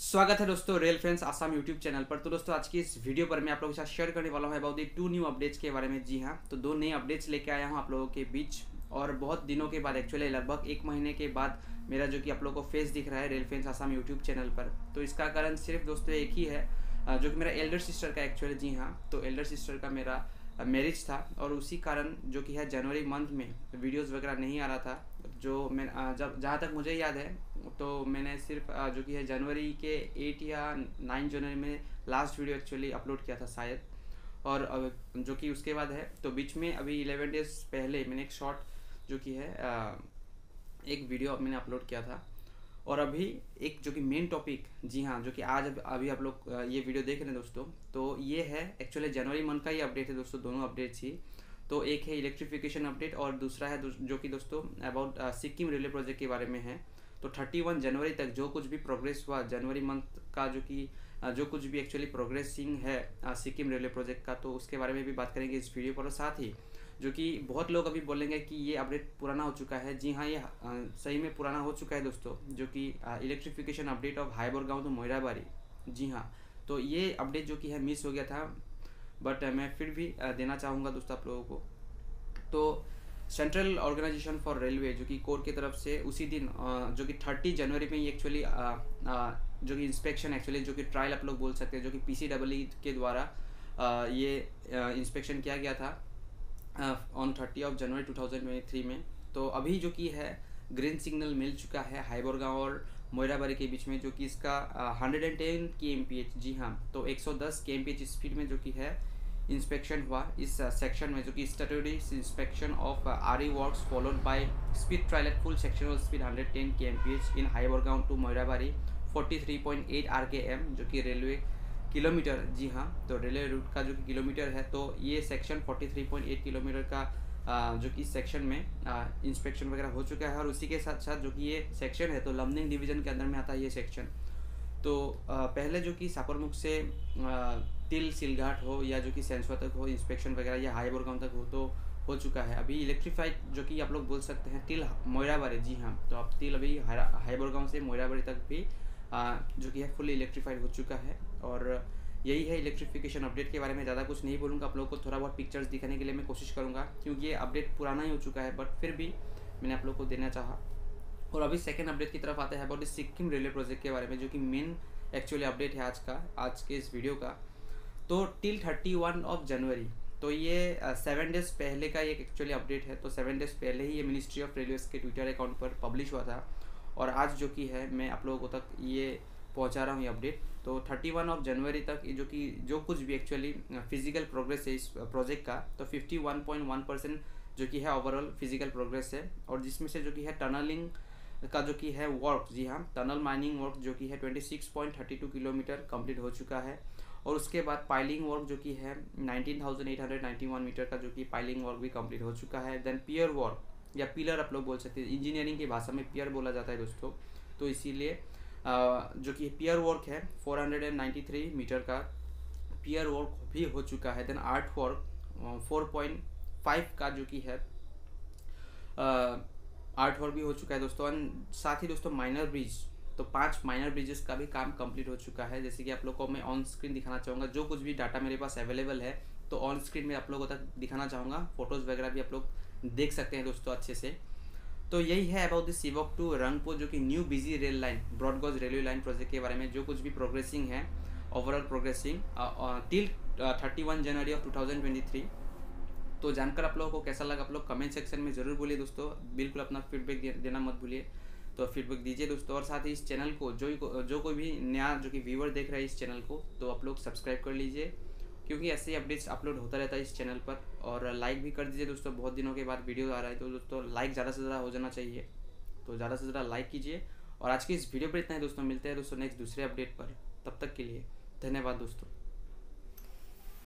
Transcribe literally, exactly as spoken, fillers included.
स्वागत है दोस्तों rail friends Assam YouTube channel पर। तो दोस्तों आज की इस वीडियो पर मैं आप लोगों के साथ शेयर करने वाला हूँ about the two new updates के बारे में। जी हाँ, तो दो नए अपडेट्स लेके आया हूँ आप लोगों के बीच और बहुत दिनों के बाद, एक्चुअली लगभग एक महीने के बाद मेरा जो कि आप लोगों को फेस दिख रहा है rail friends Assam YouTube channel पर, तो इसका कारण सिर्फ दोस्तों एक ही है जो कि मेरा एल्डर सिस्टर का, एक्चुअली जी हाँ, तो एल्डर सिस्टर का मेरा मैरिज था और उसी कारण जो कि है जनवरी मंथ में वीडियोस वगैरह नहीं आ रहा था। जो मैं जब जहाँ तक मुझे याद है तो मैंने सिर्फ जो कि है जनवरी के एट या नाइन जनवरी में लास्ट वीडियो एक्चुअली अपलोड किया था शायद, और जो कि उसके बाद है तो बीच में अभी इलेवन डेज पहले मैंने एक शॉर्ट जो कि है एक वीडियो मैंने अपलोड किया था। और अभी एक जो कि मेन टॉपिक, जी हाँ, जो कि आज अभी आप लोग ये वीडियो देख रहे हैं दोस्तों, तो ये है एक्चुअली जनवरी मंथ का ही अपडेट है दोस्तों, दोनों अपडेट्स ही। तो एक है इलेक्ट्रिफिकेशन अपडेट और दूसरा है जो कि दोस्तों अबाउट सिक्किम रेलवे प्रोजेक्ट के बारे में है। तो इकतीस जनवरी तक जो कुछ भी प्रोग्रेस हुआ जनवरी मंथ का, जो कि जो कुछ भी एक्चुअली प्रोग्रेसिंग है सिक्किम रेलवे प्रोजेक्ट का, तो उसके बारे में भी बात करेंगे इस वीडियो पर। और साथ ही जो कि बहुत लोग अभी बोलेंगे कि ये अपडेट पुराना हो चुका है, जी हाँ, ये सही में पुराना हो चुका है दोस्तों, जो कि electrification update of Haibargaon to Moirabari. जी हाँ, तो ये अपडेट जो कि है मिस हो गया था, बट मैं फिर भी देना चाहूँगा दोस्तों आप लोगों को। तो सेंट्रल ऑर्गेनाइजेशन फॉर रेलवे जो कि कोर की तरफ से उसी दिन जो कि थर्टी जनवरी में ये एक्चुअली जो कि इंस्पेक्शन, एक्चुअली जो कि ट्रायल आप लोग बोल सकते हैं, जो कि पीसीडब्ल्यू के द्वारा ये इंस्पेक्शन किया गया था on thirty of January two thousand twenty three में। तो अभी जो कि है ग्रीन सिग्नल मिल चुका है हाइबरगांव और मोइराबारी के बीच में, जो कि इसका hundred and ten K M P H, जी हाँ, तो एक सौ दस के एम पी एच स्पीड में जो कि है इंस्पेक्शन हुआ इस सेक्शन में, जो कि statutory inspection of RE works followed by speed trial at full sectional speed hundred ten K M P H in Haibargaon to Moirabari forty three point eight R K M, जो कि रेलवे किलोमीटर, जी हाँ, तो railway route का जो कि kilometre है। तो ये section forty three point eight kilometre का आ, जो कि सेक्शन में इंस्पेक्शन वगैरह हो चुका है। और उसी के साथ साथ जो कि ये सेक्शन है तो लमनिंग डिवीज़न के अंदर में आता है ये सेक्शन। तो आ, पहले जो कि सापरमुख से आ, तिल सिलघाट हो या जो कि सैमस्वा तक हो इंस्पेक्शन वगैरह, या हाइबरगांव तक हो तो हो चुका है। अभी इलेक्ट्रीफाइड जो कि आप लोग बोल सकते हैं तिल मोइराबारी, जी हाँ, तो आप तिल अभी हाइबरगांव से मोइराबारी तक भी आ, जो कि है फुल इलेक्ट्रीफाइड हो चुका है। और यही है इलेक्ट्रिफिकेशन अपडेट के बारे में, ज़्यादा कुछ नहीं बोलूँगा, आप लोगों को थोड़ा बहुत पिक्चर्स दिखाने के लिए मैं कोशिश करूँगा, क्योंकि ये अपडेट पुराना ही हो चुका है, बट फिर भी मैंने आप लोगों को देना चाहा। और अभी सेकंड अपडेट की तरफ आते हैं अबाउट सिक्किम रेलवे प्रोजेक्ट के बारे में, जो कि मेन एक्चुअली अपडेट है आज का, आज के इस वीडियो का। तो till thirty one of January, तो ये सेवन डेज़ पहले का एक एक्चुअली अपडेट है। तो सेवन डेज़ पहले ही ये मिनिस्ट्री ऑफ रेलवेज़ के ट्विटर अकाउंट पर पब्लिश हुआ था, और आज जो कि है मैं आप लोगों तक ये पहुंचा रहा हूं ये अपडेट। तो इकतीस ऑफ जनवरी तक जो कि जो कुछ भी एक्चुअली फिजिकल प्रोग्रेस है इस प्रोजेक्ट का, तो इक्यावन पॉइंट वन परसेंट जो कि है ओवरऑल फिजिकल प्रोग्रेस है। और जिसमें से जो कि है टनलिंग का जो कि है वर्क, जी हाँ, टनल माइनिंग वर्क जो कि है छब्बीस point thirty two kilometre complete हो चुका है। और उसके बाद पाइलिंग वर्क जो कि है nineteen thousand eight hundred ninety one metre का जो कि पाइलिंग वर्क भी कंप्लीट हो चुका है। देन पियर वर्क या पिलर आप लोग बोल सकते हैं, इंजीनियरिंग की भाषा में पियर बोला जाता है दोस्तों, तो इसीलिए जो कि पियर वर्क है four hundred ninety three metre का पियर वर्क भी हो चुका है। Then art work four point five का जो कि है आर्ट वर्क भी हो चुका है दोस्तों। एंड साथ ही दोस्तों माइनर ब्रिज, तो पांच माइनर ब्रिजेस का भी काम कंप्लीट हो चुका है। जैसे कि आप लोग को मैं ऑन स्क्रीन दिखाना चाहूँगा, जो कुछ भी डाटा मेरे पास अवेलेबल है तो ऑन स्क्रीन में आप लोगों तक दिखाना चाहूँगा, फोटोज़ वगैरह भी आप लोग देख सकते हैं दोस्तों अच्छे से। तो यही है अबाउट द सिवक टू रंगपो जो कि new BG rail line broad gauge railway line project के बारे में, जो कुछ भी प्रोग्रेसिंग है ओवरऑल प्रोग्रेसिंग टिल इकतीस January of two thousand twenty three. तो जानकर आप लोगों को कैसा लगा आप लोग कमेंट सेक्शन में ज़रूर बोलिए दोस्तों, बिल्कुल अपना फीडबैक दे, देना मत भूलिए, तो फीडबैक दीजिए दोस्तों। और साथ ही इस चैनल को जो जो कोई भी नया जो कि व्यूअर देख रहा है इस चैनल को, तो आप लोग सब्सक्राइब कर लीजिए, क्योंकि ऐसे ही अपडेट्स अपलोड होता रहता है इस चैनल पर। और लाइक भी कर दीजिए दोस्तों, बहुत दिनों के बाद वीडियो आ रहा है तो दोस्तों लाइक ज़्यादा से ज़्यादा हो जाना चाहिए, तो ज़्यादा से ज़्यादा लाइक कीजिए। और आज की इस वीडियो पर इतना ही दोस्तों, मिलते हैं दोस्तों नेक्स्ट दूसरे अपडेट पर, तब तक के लिए धन्यवाद दोस्तों।